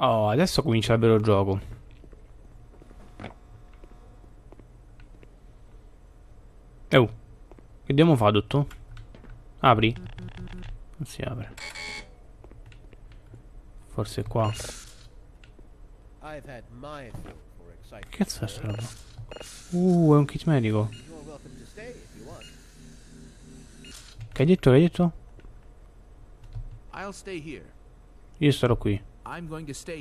Oh, adesso comincia il vero gioco. Che dobbiamo fare, dottore? Apri? Non si apre. Forse è qua. Che cazzo è sta roba? È un kit medico. Che hai detto? Che hai detto? Io starò qui. Aspetta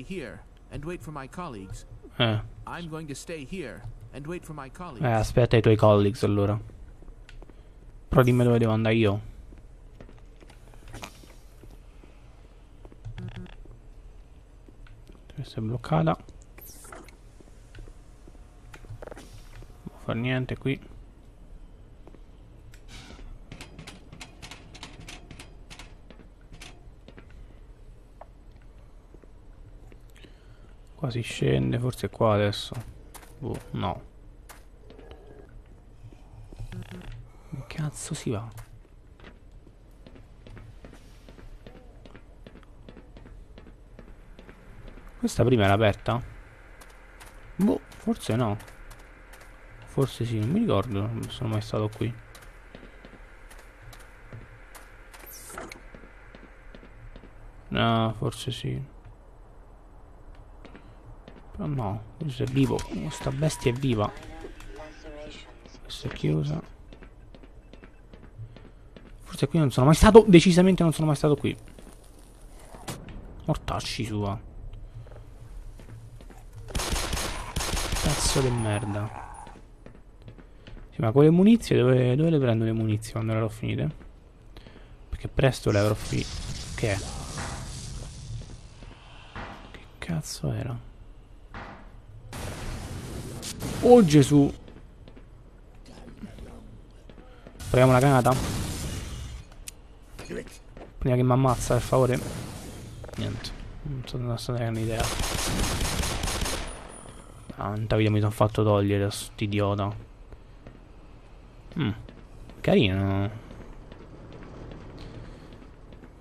i tuoi colleagues allora. Però dimmi dove devo andare io. Questa è bloccata. Non può fare niente qui. Qua si scende, forse è qua adesso. Boh, no. Che cazzo si va? Questa prima era aperta? Boh, forse no. Forse sì, non mi ricordo, non sono mai stato qui. No, forse sì. Oh no, questo è vivo, questa bestia è viva. Questa è chiusa. Forse qui non sono mai stato, decisamente non sono mai stato qui. Mortacci sua. Cazzo di merda. Sì, ma con le munizie, dove le prendo le munizie quando le avrò finite? Perché presto le avrò finite. Che è? Che cazzo era? Oh Gesù. Proviamo una granata. Prima che mi ammazza, per favore. Niente. Non so, non so neanche un'idea. Tanta vita mi sono fatto togliere da st'idiota. Carino.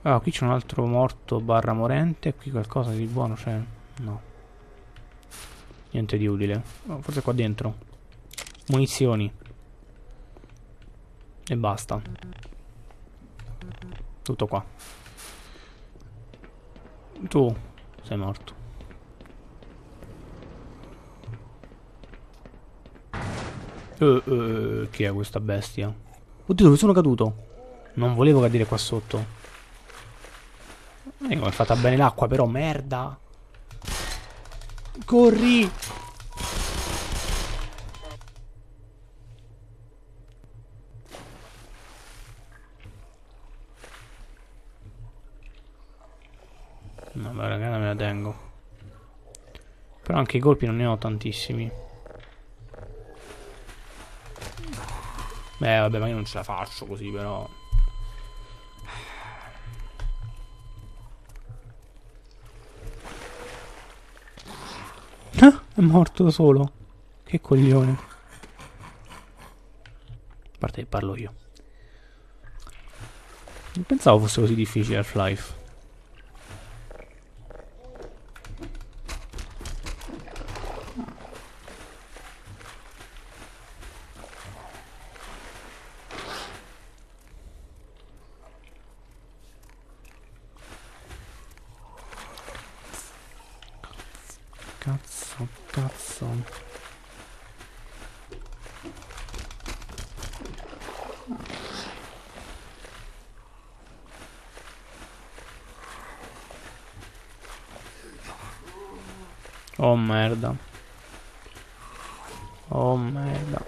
Ah, qui c'è un altro morto barra morente. Qui qualcosa di buono c'è. No. Niente di utile. Oh, forse qua dentro. Munizioni. E basta. Tutto qua. Tu sei morto. Chi è questa bestia? Oddio, dove sono caduto? Non volevo cadere qua sotto. Come è fatta bene l'acqua però, merda. Corri! No, la granata me la tengo. Però anche i colpi non ne ho tantissimi. Beh, vabbè, ma io non ce la faccio così, però. È morto da solo. Che coglione. A parte che parlo io. Non pensavo fosse così difficile Half-Life. Cazzo. Oh merda. Oh merda.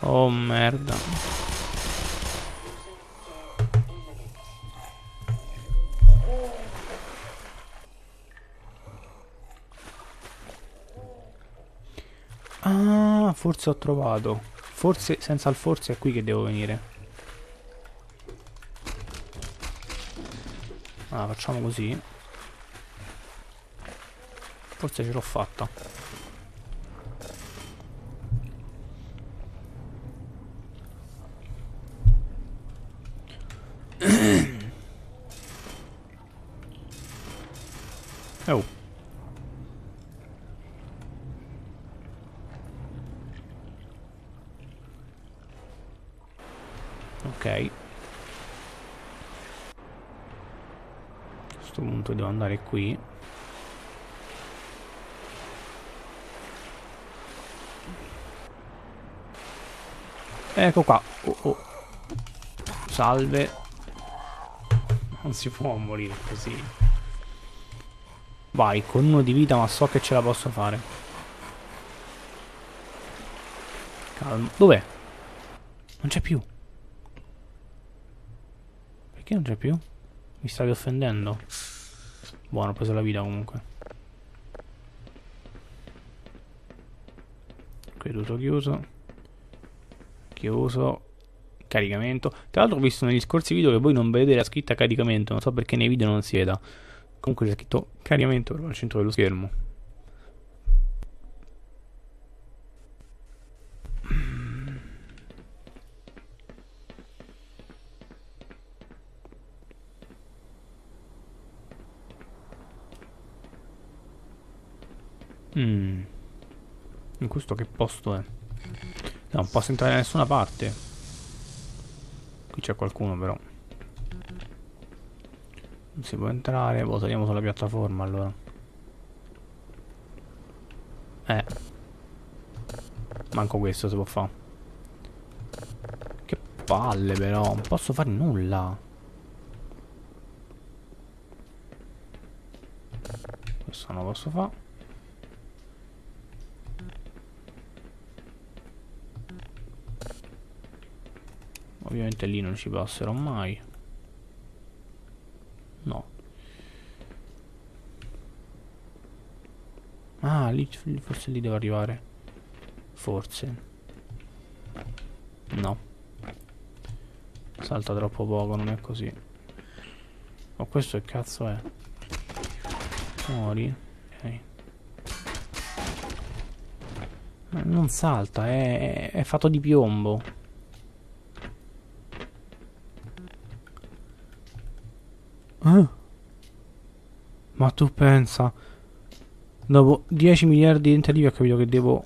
Oh merda. Ah, forse ho trovato. Forse, senza il forse, è qui che devo venire. Ah, facciamo così. Forse ce l'ho fatta. Oh. Ok. A questo punto devo andare qui. Ecco qua. Oh, oh. Salve. Non si può morire così. Vai, con 1 di vita, ma so che ce la posso fare. Calma. Dov'è? Non c'è più. Perché non c'è più? Mi stavi offendendo? Buono, ho preso la vita comunque. Qui è tutto chiuso. Chiuso. Caricamento. Tra l'altro ho visto negli scorsi video che voi non vedete la scritta caricamento. Non so perché nei video non si veda. Comunque c'è scritto caricamento al centro dello schermo. In questo che posto è? No, non posso entrare da nessuna parte. Qui c'è qualcuno però. Non si può entrare, boh, saliamo sulla piattaforma allora. Manco questo si può fare. Che palle però, non posso fare nulla. Questo non lo posso fare. Ovviamente lì non ci passerò mai. No. Ah, lì forse lì devo arrivare. Forse. No. Salta troppo poco, non è così. Ma questo che cazzo è? Muori. Ok. Ma non salta, è fatto di piombo. Ma tu pensa, dopo 10 miliardi di tentativi ho capito che devo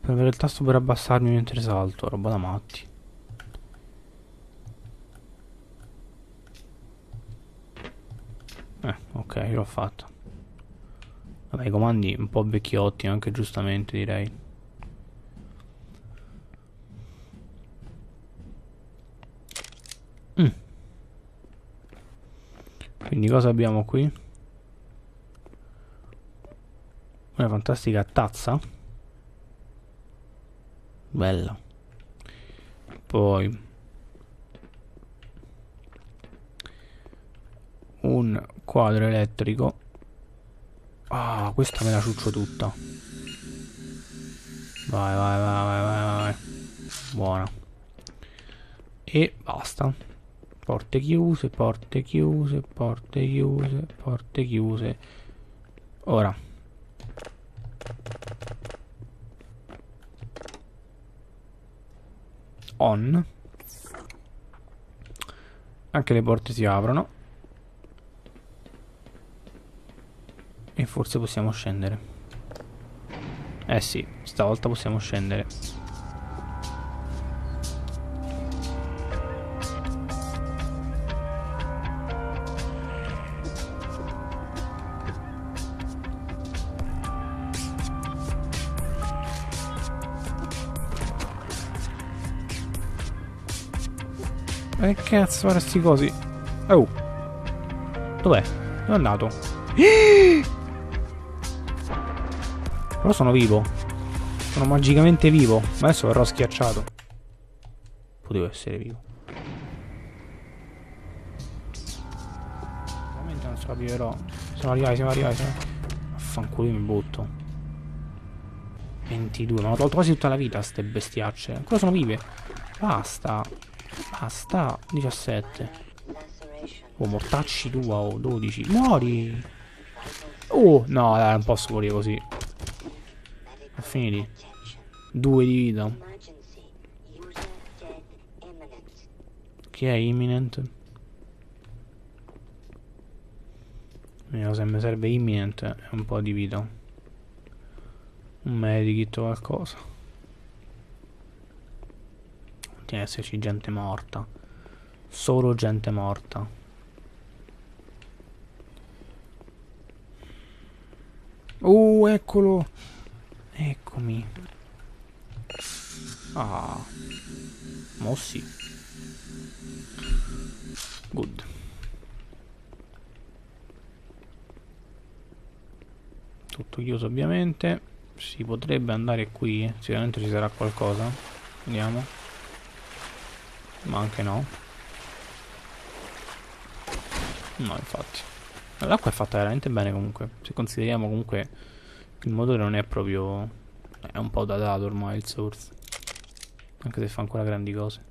premere il tasto per abbassarmi mentre salto, roba da matti. Ok, l'ho fatta. Vabbè, i comandi un po' vecchiotti, anche giustamente direi. Quindi cosa abbiamo qui? Una fantastica tazza. Bella. Poi un quadro elettrico. Ah, questa me la ciuccio tutta. Vai, vai, vai, vai, vai. Buona. E basta. Porte chiuse, porte chiuse, porte chiuse, porte chiuse. Ora. On. Anche le porte si aprono. E forse possiamo scendere. Eh sì, stavolta possiamo scendere. Che cazzo, guarda sti cosi. Oh. Dov'è? Dove è andato? Però sono vivo. Sono magicamente vivo. Ma adesso verrò schiacciato. Potevo essere vivo. Veramente non ce la viverò. Siamo arrivati. Affanculo, mi butto. 22. Ma ho tolto quasi tutta la vita a ste bestiacce. Ancora sono vive. Basta. Basta, 17. Oh, mortacci tua, oh, 12. Muori. Oh, no, dai, non posso morire così. Ho finito. 2 di vita. Che è imminent? se mi serve imminente è un po' di vita, un medikit o qualcosa. Continua ad esserci gente morta, solo gente morta. Eccolo, eccomi. Mossi. Good. Tutto chiuso ovviamente. Si potrebbe andare qui, sicuramente ci sarà qualcosa. Andiamo. Ma anche no. No, infatti. L'acqua è fatta veramente bene comunque. Se consideriamo comunque il motore non è proprio... è un po' datato ormai il source. Anche se fa ancora grandi cose.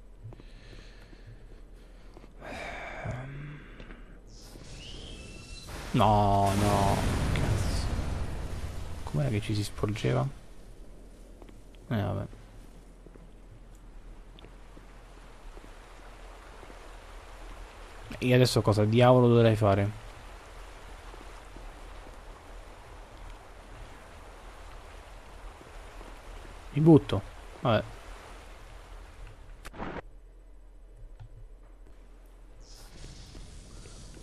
No, no. Com'era che ci si sporgeva? Vabbè. Io adesso cosa diavolo dovrei fare? Mi butto. Vabbè.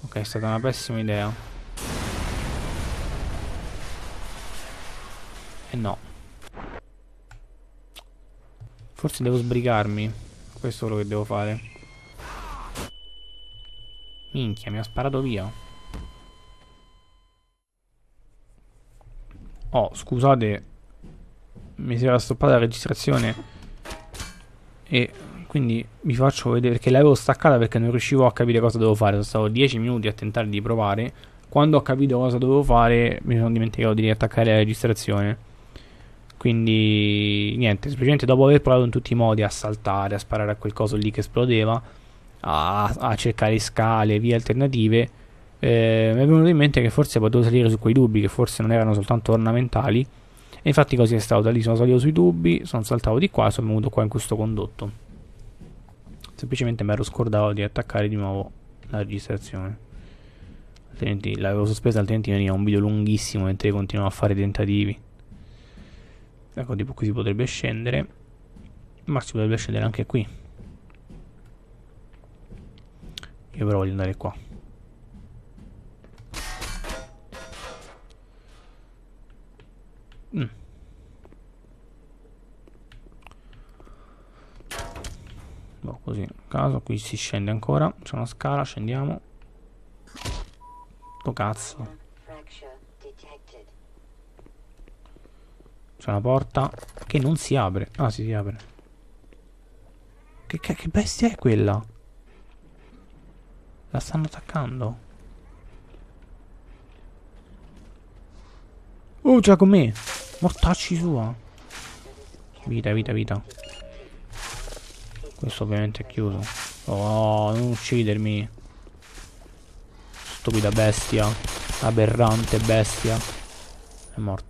Ok, è stata una pessima idea. Eh no. Forse devo sbrigarmi. Questo è quello che devo fare. Minchia, mi ha sparato via. Oh, scusate. Mi si era stoppata la registrazione. E quindi vi faccio vedere che l'avevo staccata perché non riuscivo a capire cosa dovevo fare. Sono stato 10 minuti a tentare di provare. Quando ho capito cosa dovevo fare, mi sono dimenticato di riattaccare la registrazione. Quindi niente, semplicemente dopo aver provato in tutti i modi a saltare, a sparare a quel coso lì che esplodeva, a cercare scale, vie alternative, mi è venuto in mente che forse potevo salire su quei tubi, che forse non erano soltanto ornamentali, e infatti così è stato. Da lì sono salito sui tubi, sono saltato di qua e sono venuto qua in questo condotto. Semplicemente mi ero scordato di attaccare di nuovo la registrazione, altrimenti l'avevo sospesa, altrimenti veniva un video lunghissimo mentre continuavo a fare tentativi. Ecco, tipo qui si potrebbe scendere, ma si potrebbe scendere anche qui. Io però voglio andare qua. Boh, così a caso. Qui si scende ancora, c'è una scala, scendiamo. Sto cazzo. C'è una porta che non si apre. Ah, si apre. Che bestia è quella? La stanno attaccando. Oh, c'è con me. Mortacci sua. Vita, vita, vita. Questo ovviamente è chiuso. Oh, non uccidermi. Stupida bestia. Aberrante bestia. È morto.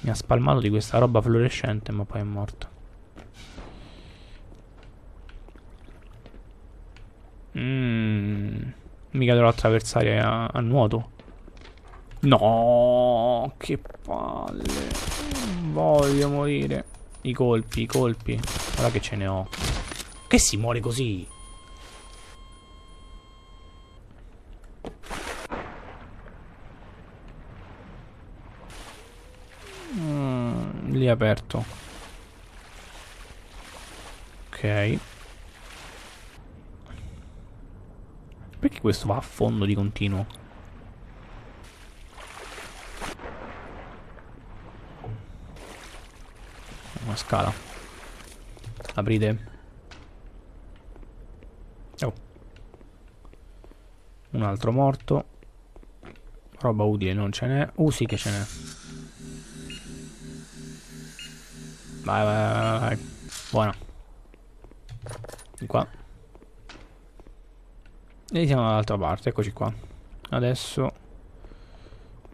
Mi ha spalmato di questa roba fluorescente, ma poi è morto. Mica devo attraversare a nuoto. No, che palle. Non voglio morire. I colpi, i colpi. Guarda che ce ne ho. Che si muore così? Lì aperto. Ok. Perché questo va a fondo di continuo? Una scala. Aprite. Oh. Un altro morto. Roba utile non ce n'è. Sì che ce n'è. Vai, vai, vai. Buona. Di qua. E siamo dall'altra parte. Eccoci qua. Adesso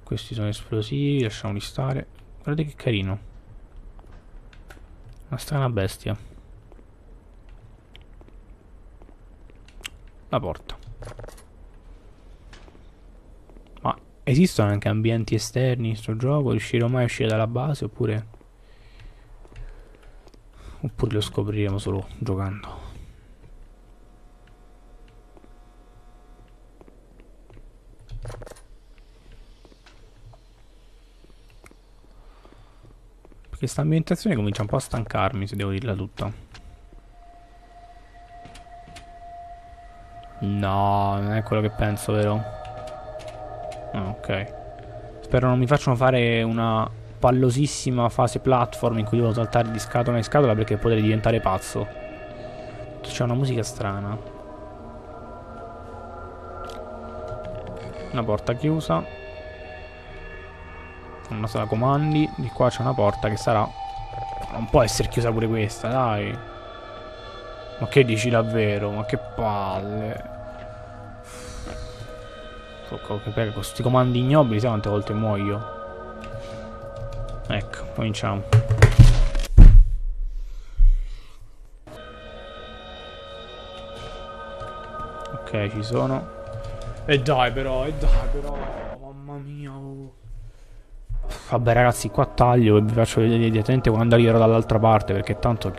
questi sono esplosivi. Lasciamoli stare. Guardate che carino. Una strana bestia. La porta. Esistono anche ambienti esterni in sto gioco? Riuscirò mai a uscire dalla base oppure... oppure lo scopriremo solo giocando? Perché sta ambientazione comincia un po' a stancarmi, se devo dirla tutta. No, non è quello che penso, vero? Ok. Spero non mi facciano fare una pallosissima fase platform in cui devo saltare di scatola in scatola perché potrei diventare pazzo. C'è una musica strana. Una porta chiusa. Una sala comandi. Di qua c'è una porta che sarà... non può essere chiusa pure questa, dai. Ma che dici davvero? Ma che palle. Con questi comandi ignobili, sai quante volte muoio? Ecco, cominciamo. Ok, ci sono. E dai però, mamma mia. Vabbè ragazzi, qua taglio e vi faccio vedere direttamente quando arriverò dall'altra parte, perché tanto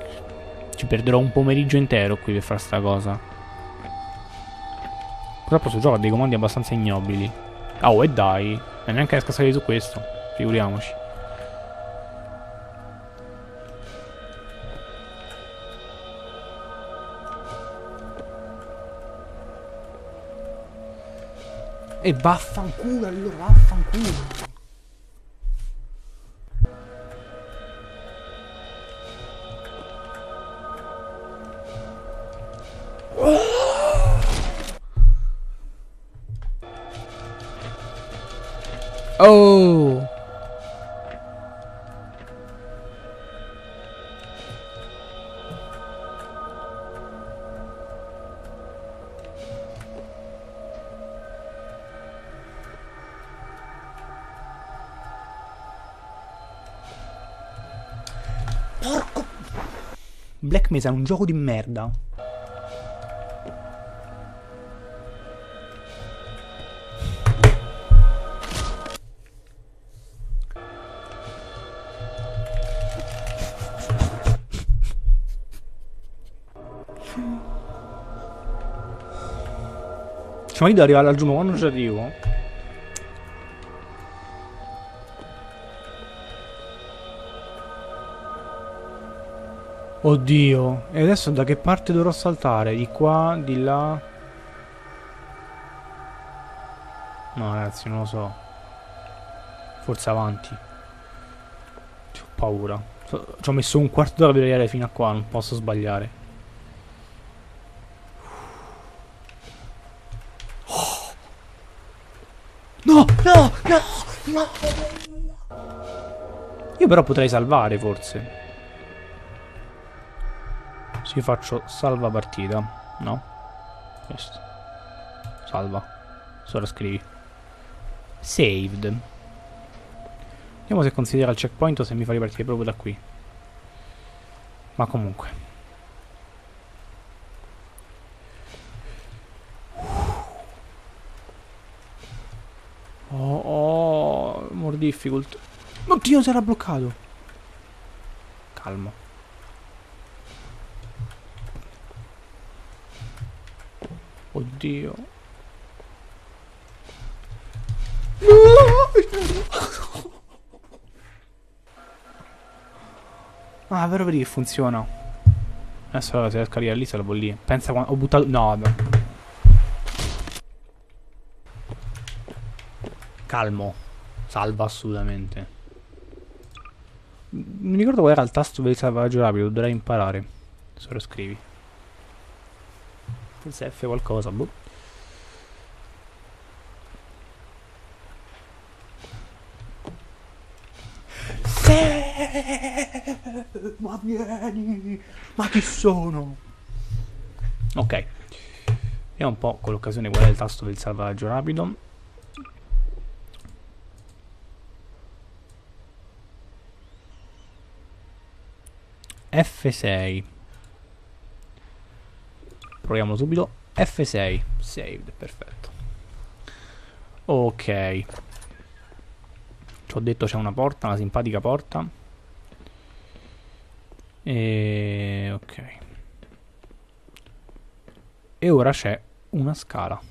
ci perderò un pomeriggio intero qui per fare sta cosa. Purtroppo sto gioco ha dei comandi abbastanza ignobili. Oh, e dai. E neanche riesco a salire su questo. Figuriamoci. E vaffanculo, allora vaffanculo. Oh! Porco! Black Mesa è un gioco di merda. Ma io devo arrivare laggiù, ma quando ci arrivo? Oddio. E adesso da che parte dovrò saltare? Di qua? Di là? No ragazzi, non lo so. Forse avanti. Ho paura. Ci ho messo un quarto d'ora per arrivare fino a qua. Non posso sbagliare. No. Io però potrei salvare forse. Se io faccio salva partita, no? Questo. Salva. Solo scrivi. Saved. Vediamo se considera il checkpoint o se mi fa ripartire proprio da qui. Ma comunque. Difficult. Oddio, si era bloccato. Calmo. Oddio. Ah, però vedi che funziona. Adesso allora, se riesco a arrivare lì salvo lì. Pensa quando ho buttato. No, no. Calmo. Salva assolutamente. Mi ricordo qual era il tasto per il salvataggio rapido, dovrei imparare. Solo scrivi. Forse F qualcosa, boh. Sì! Ma vieni! Ma chi sono? Ok. Vediamo un po' con l'occasione qual è il tasto per il salvataggio rapido. F6. Proviamo subito. F6. Saved, perfetto. Ok. Ci ho detto c'è una porta, una simpatica porta. E ok. E ora c'è una scala.